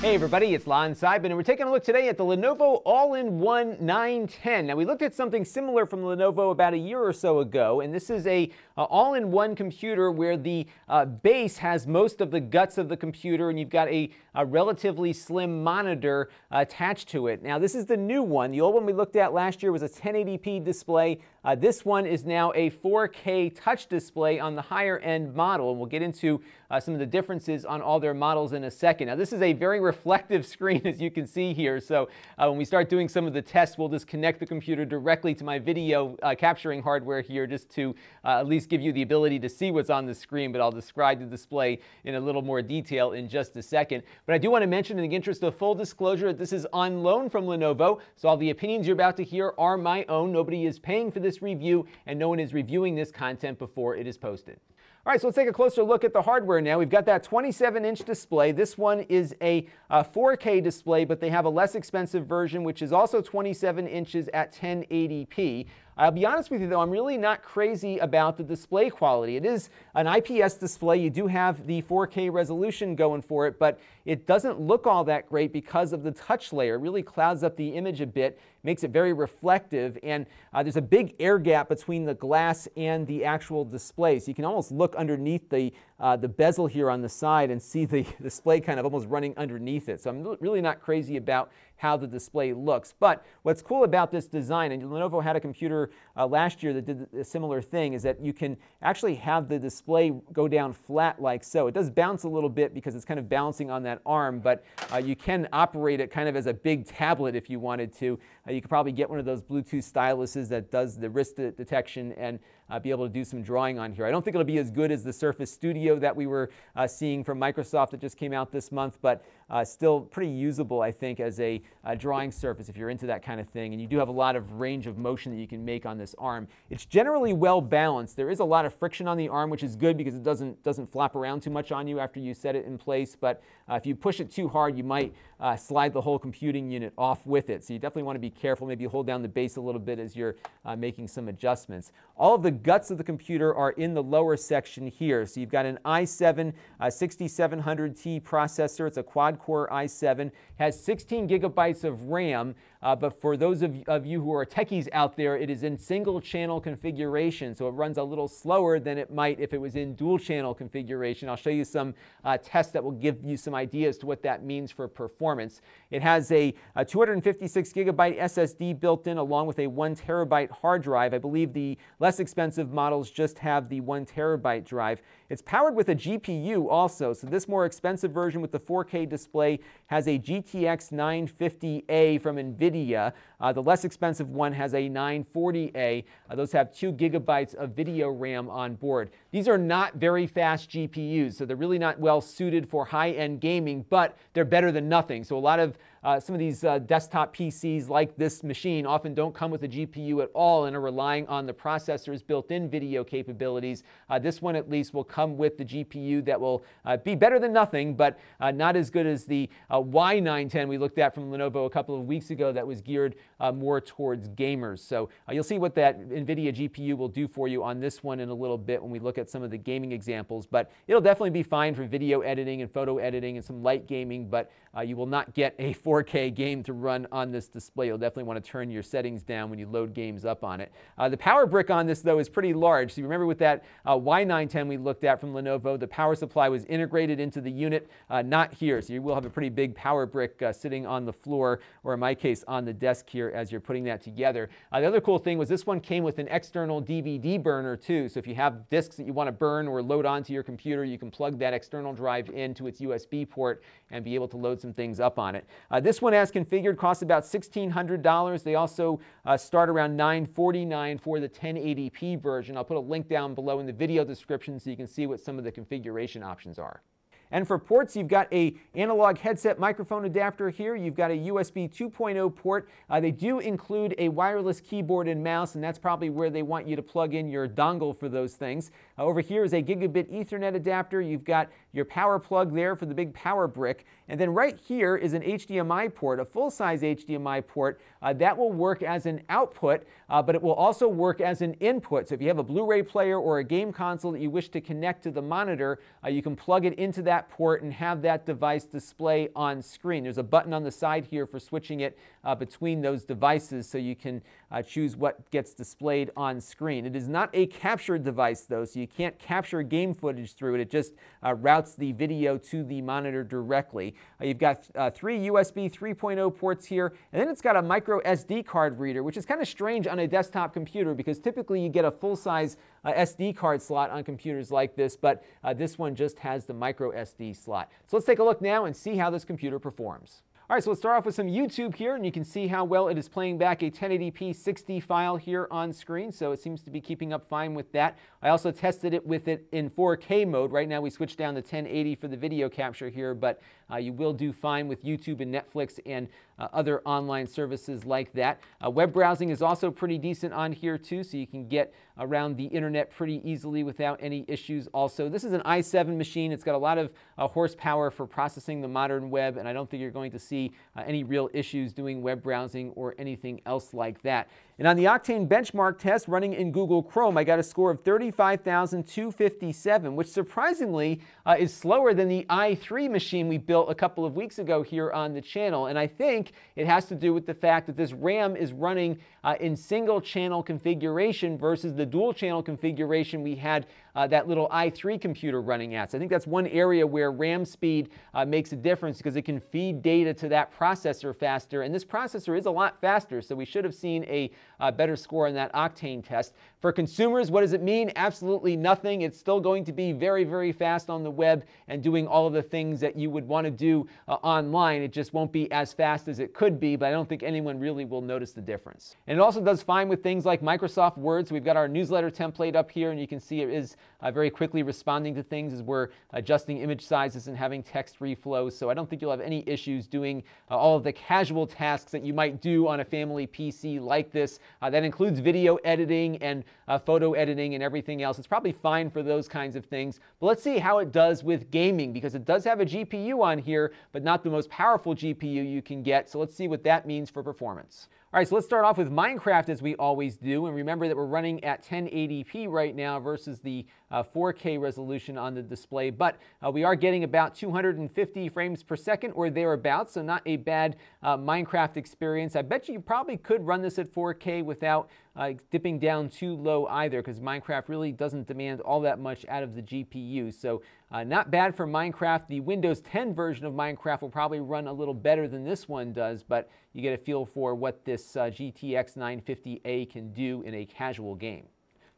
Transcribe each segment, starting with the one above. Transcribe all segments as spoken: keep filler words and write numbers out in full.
Hey everybody, it's Lon Seidman, and we're taking a look today at the Lenovo All-in-One nine ten. Now we looked at something similar from Lenovo about a year or so ago, and this is a uh, all-in-one computer where the uh, base has most of the guts of the computer, and you've got a, a relatively slim monitor uh, attached to it. Now this is the new one. The old one we looked at last year was a ten eighty p display. Uh, this one is now a four K touch display on the higher end model, and we'll get into uh, some of the differences on all their models in a second. Now this is a very reflective screen, as you can see here, so uh, when we start doing some of the tests, we'll just connect the computer directly to my video uh, capturing hardware here, just to uh, at least give you the ability to see what's on the screen, but I'll describe the display in a little more detail in just a second. But I do want to mention, in the interest of full disclosure, that this is on loan from Lenovo, so all the opinions you're about to hear are my own. Nobody is paying for this review, and no one is reviewing this content before it is posted. All right, so let's take a closer look at the hardware now. We've got that twenty-seven inch display. This one is a uh, four K display, but they have a less expensive version, which is also twenty-seven inches at ten eighty p. I'll be honest with you though, I'm really not crazy about the display quality. It is an I P S display. You do have the four K resolution going for it, but it doesn't look all that great because of the touch layer. It really clouds up the image a bit, makes it very reflective, and uh, there's a big air gap between the glass and the actual display. So you can almost look underneath the, uh, the bezel here on the side and see the display kind of almost running underneath it. So I'm really not crazy about how the display looks. But what's cool about this design, and Lenovo had a computer uh, last year that did a similar thing, is that you can actually have the display go down flat like so. It does bounce a little bit because it's kind of bouncing on that arm, but uh, you can operate it kind of as a big tablet if you wanted to. Uh, you could probably get one of those Bluetooth styluses that does the wrist detection and uh, be able to do some drawing on here. I don't think it'll be as good as the Surface Studio that we were uh, seeing from Microsoft that just came out this month, but uh, still pretty usable, I think, as a Uh, drawing surface if you're into that kind of thing, and you do have a lot of range of motion that you can make on this arm. It's generally well balanced. There is a lot of friction on the arm, which is good because it doesn't doesn't flop around too much on you after you set it in place, but uh, if you push it too hard, you might uh, slide the whole computing unit off with it, so you definitely want to be careful. Maybe hold down the base a little bit as you're uh, making some adjustments. All of the guts of the computer are in the lower section here, so you've got an i seven uh, sixty-seven hundred T processor. It's a quad-core i seven, has sixteen gigabytes of RAM, uh, but for those of, of you who are techies out there, it is in single channel configuration, so it runs a little slower than it might if it was in dual channel configuration. I'll show you some uh, tests that will give you some ideas to what that means for performance. It has a, a two hundred fifty-six gigabyte S S D built in, along with a one terabyte hard drive. I believe the less expensive models just have the one terabyte drive. It's powered with a G P U also, so this more expensive version with the four K display has a G T X nine fifty A from NVIDIA. Uh, the less expensive one has a nine forty A. Uh, those have two gigabytes of video RAM on board. These are not very fast G P Us, so they're really not well suited for high-end gaming, but they're better than nothing. So a lot of Uh, some of these uh, desktop P Cs like this machine often don't come with a G P U at all and are relying on the processor's built-in video capabilities. Uh, this one at least will come with the G P U that will uh, be better than nothing, but uh, not as good as the uh, Y nine ten we looked at from Lenovo a couple of weeks ago that was geared uh, more towards gamers. So uh, you'll see what that NVIDIA G P U will do for you on this one in a little bit when we look at some of the gaming examples, but it'll definitely be fine for video editing and photo editing and some light gaming, but uh, you will not get a four K game to run on this display. You'll definitely want to turn your settings down when you load games up on it. Uh, the power brick on this though is pretty large. So you remember with that uh, Y nine ten we looked at from Lenovo, the power supply was integrated into the unit, uh, not here. So you will have a pretty big power brick uh, sitting on the floor, or in my case on the desk here as you're putting that together. Uh, the other cool thing was this one came with an external D V D burner too. So if you have discs that you want to burn or load onto your computer, you can plug that external drive into its U S B port and be able to load some things up on it. Uh, Uh, this one, as configured, costs about sixteen hundred dollars. They also uh, start around nine forty-nine for the ten eighty p version. I'll put a link down below in the video description so you can see what some of the configuration options are. And for ports, you've got a analog headset microphone adapter here. You've got a U S B two point oh port. Uh, they do include a wireless keyboard and mouse, and that's probably where they want you to plug in your dongle for those things. Uh, over here is a gigabit Ethernet adapter. You've got your power plug there for the big power brick, and then right here is an H D M I port, a full-size H D M I port uh, that will work as an output, uh, but it will also work as an input. So if you have a Blu Ray player or a game console that you wish to connect to the monitor, uh, you can plug it into that port and have that device display on screen. There's a button on the side here for switching it uh, between those devices, so you can uh, choose what gets displayed on screen. It is not a capture device though, so you can't capture game footage through it. It just uh, routes the video to the monitor directly. Uh, you've got uh, three U S B three point oh ports here, and then it's got a micro S D card reader, which is kind of strange on a desktop computer because typically you get a full-size uh, S D card slot on computers like this, but uh, this one just has the micro S D slot. So let's take a look now and see how this computer performs. All right, so let's start off with some YouTube here, and you can see how well it is playing back a ten eighty p sixty file here on screen, so it seems to be keeping up fine with that. I also tested it with it in four K mode. Right now we switched down to ten eighty for the video capture here, but uh, you will do fine with YouTube and Netflix and uh, other online services like that. Uh, web browsing is also pretty decent on here too, so you can get around the internet pretty easily without any issues also. This is an i seven machine. It's got a lot of uh, horsepower for processing the modern web, and I don't think you're going to see Uh, any real issues doing web browsing or anything else like that. And on the Octane benchmark test running in Google Chrome, I got a score of thirty-five thousand two hundred fifty-seven, which surprisingly uh, is slower than the i three machine we built a couple of weeks ago here on the channel. And I think it has to do with the fact that this RAM is running uh, in single channel configuration versus the dual channel configuration we had uh, that little i three computer running at. So I think that's one area where RAM speed uh, makes a difference, because it can feed data to that processor faster, and this processor is a lot faster, so we should have seen a uh, better score in that Octane test. For consumers, what does it mean? Absolutely nothing. It's still going to be very, very fast on the web and doing all of the things that you would want to do uh, online. It just won't be as fast as it could be, but I don't think anyone really will notice the difference. And it also does fine with things like Microsoft Word, so we've got our newsletter template up here, and you can see it is uh, very quickly responding to things as we're adjusting image sizes and having text reflows, so I don't think you'll have any issues doing Uh, all of the casual tasks that you might do on a family P C like this. Uh, that includes video editing and uh, photo editing and everything else. It's probably fine for those kinds of things. But let's see how it does with gaming, because it does have a G P U on here, but not the most powerful G P U you can get. So let's see what that means for performance. All right, so let's start off with Minecraft as we always do, and remember that we're running at ten eighty p right now versus the uh, four K resolution on the display, but uh, we are getting about two hundred fifty frames per second or thereabouts, so not a bad uh, Minecraft experience. I bet you, you probably could run this at four K without Uh, dipping down too low either, because Minecraft really doesn't demand all that much out of the G P U. So uh, not bad for Minecraft. The Windows ten version of Minecraft will probably run a little better than this one does, but you get a feel for what this uh, G T X nine fifty A can do in a casual game.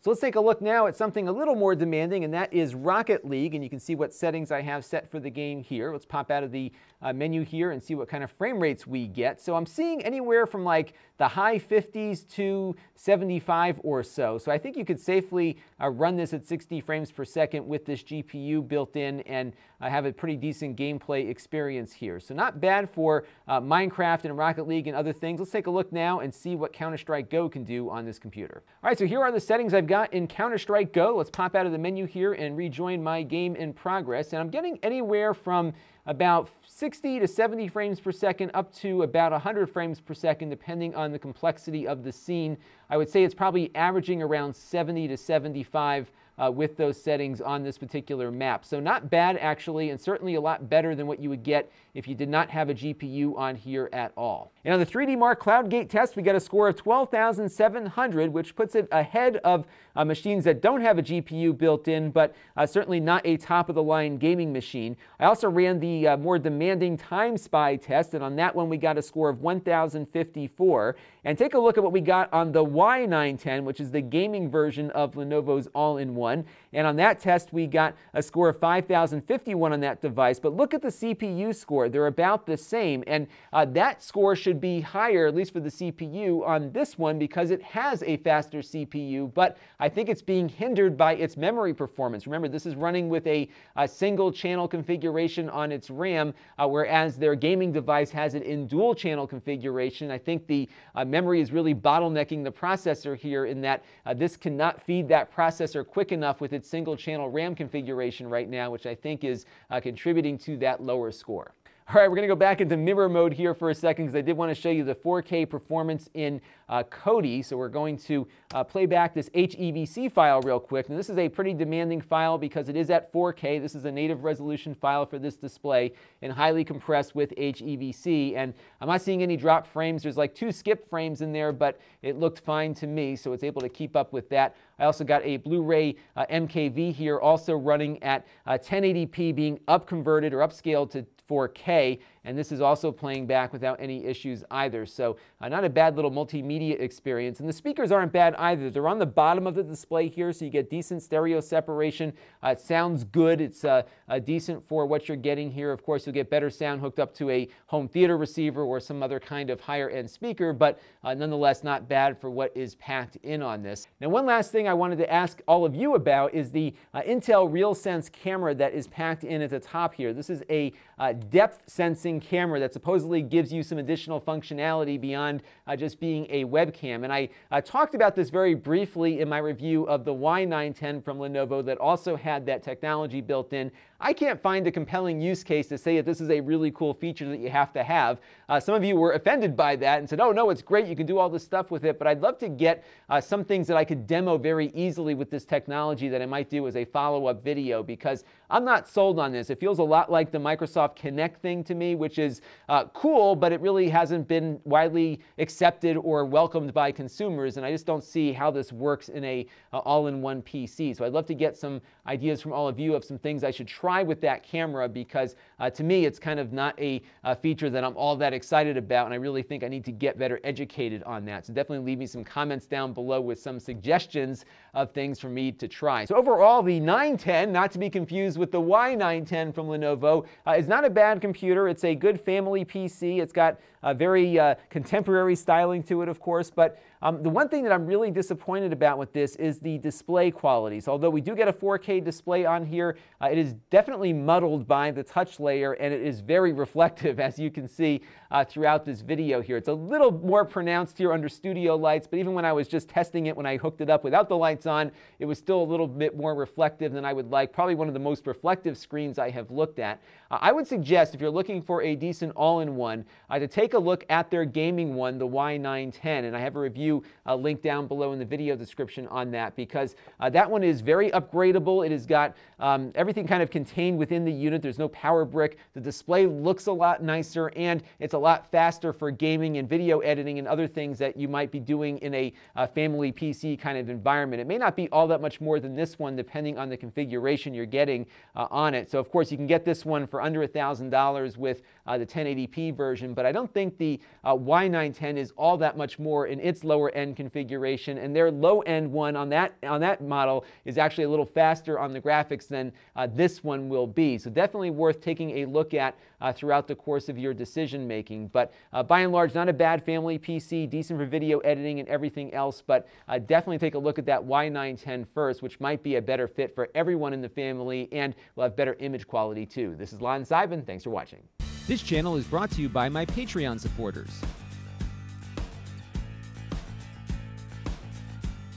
So let's take a look now at something a little more demanding, and that is Rocket League, and you can see what settings I have set for the game here. Let's pop out of the uh, menu here and see what kind of frame rates we get. So I'm seeing anywhere from like the high fifties to seventy-five or so. So I think you could safely uh, run this at sixty frames per second with this G P U built in and uh, have a pretty decent gameplay experience here. So not bad for uh, Minecraft and Rocket League and other things. Let's take a look now and see what Counter-Strike Go can do on this computer. All right, so here are the settings I've got in Counter-Strike Go. Let's pop out of the menu here and rejoin my game in progress, and I'm getting anywhere from about sixty to seventy frames per second up to about one hundred frames per second, depending on the complexity of the scene. I would say it's probably averaging around seventy to seventy-five uh, with those settings on this particular map. So not bad actually, and certainly a lot better than what you would get if you did not have a G P U on here at all. And on the three D Mark CloudGate test, we got a score of twelve thousand seven hundred, which puts it ahead of uh, machines that don't have a G P U built in, but uh, certainly not a top-of-the-line gaming machine. I also ran the Uh, more demanding Time Spy test, and on that one we got a score of one thousand fifty-four. And take a look at what we got on the Y nine ten, which is the gaming version of Lenovo's All-in-One. And on that test we got a score of five thousand fifty-one on that device, but look at the C P U score. They're about the same, and uh, that score should be higher, at least for the C P U, on this one because it has a faster C P U, but I think it's being hindered by its memory performance. Remember, this is running with a, a single channel configuration on its its RAM, uh, whereas their gaming device has it in dual channel configuration. I think the uh, memory is really bottlenecking the processor here, in that uh, this cannot feed that processor quick enough with its unit single channel RAM configuration right now, which I think is uh, contributing to that lower score. All right, we're going to go back into mirror mode here for a second because I did want to show you the four K performance in uh, Kodi. So we're going to uh, play back this H E V C file real quick. Now this is a pretty demanding file because it is at four K. This is a native resolution file for this display and highly compressed with H E V C. And I'm not seeing any drop frames. There's like two skip frames in there, but it looked fine to me, so it's able to keep up with that. I also got a Blu Ray uh, M K V here, also running at uh, ten eighty p, being upconverted or upscaled to four K, and this is also playing back without any issues either. So uh, not a bad little multimedia experience. And the speakers aren't bad either. They're on the bottom of the display here, so you get decent stereo separation. Uh, it sounds good. It's uh, uh, decent for what you're getting here. Of course, you'll get better sound hooked up to a home theater receiver or some other kind of higher-end speaker, but uh, nonetheless not bad for what is packed in on this. Now, one last thing I wanted to ask all of you about is the uh, Intel RealSense camera that is packed in at the top here. This is a uh, depth sensing camera that supposedly gives you some additional functionality beyond uh, just being a webcam. And I uh, talked about this very briefly in my review of the Y nine ten from Lenovo that also had that technology built in. I can't find a compelling use case to say that this is a really cool feature that you have to have. Uh, some of you were offended by that and said, oh no, it's great, you can do all this stuff with it, but I'd love to get uh, some things that I could demo very easily with this technology that I might do as a follow-up video, because I'm not sold on this. It feels a lot like the Microsoft Kinect thing to me, which is uh, cool, but it really hasn't been widely accepted or welcomed by consumers, and I just don't see how this works in a uh, all-in-one P C. So I'd love to get some ideas from all of you of some things I should try with that camera, because uh, to me it's kind of not a uh, feature that I'm all that excited about, and I really think I need to get better educated on that. So definitely leave me some comments down below with some suggestions of things for me to try. So overall, the nine ten, not to be confused with the Y nine ten from Lenovo, uh, is not a bad computer. It's a good family P C. It's got a very uh, contemporary styling to it, of course, but um, the one thing that I'm really disappointed about with this is the display quality. So although we do get a four K display on here, uh, it is definitely muddled by the touch layer, and it is very reflective, as you can see uh, throughout this video here. It's a little more pronounced here under studio lights, but even when I was just testing it, when I hooked it up without the lights on, it was still a little bit more reflective than I would like. Probably one of the most reflective screens I have looked at. Uh, I would suggest, if you're looking for a decent all-in-one, uh, to take a look at their gaming one, the Y nine ten, and I have a review uh, link down below in the video description on that, because uh, that one is very upgradable. It has got um, everything kind of contained within the unit. There's no power brick. The display looks a lot nicer, and it's a lot faster for gaming and video editing and other things that you might be doing in a uh, family P C kind of environment. It may not be all that much more than this one, depending on the configuration you're getting uh, on it. So of course you can get this one for under a thousand dollars with uh, the ten eighty p version, but I don't think the uh, Y nine ten is all that much more in its lower end configuration, and their low end one on that on that model is actually a little faster on the graphics than uh, this one will be. So definitely worth taking a look at uh, throughout the course of your decision making. But uh, by and large, not a bad family P C, decent for video editing and everything else, but uh, definitely take a look at that Y nine ten first, which might be a better fit for everyone in the family, and will have better image quality too. This is Lon Seidman. Thanks for watching. This channel is brought to you by my Patreon supporters.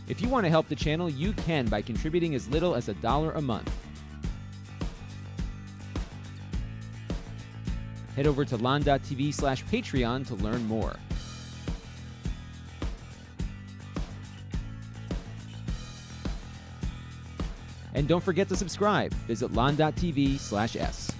If you want to help the channel, you can by contributing as little as a dollar a month. Head over to lon.tv slash Patreon to learn more. And don't forget to subscribe. Visit lon.tv slash s.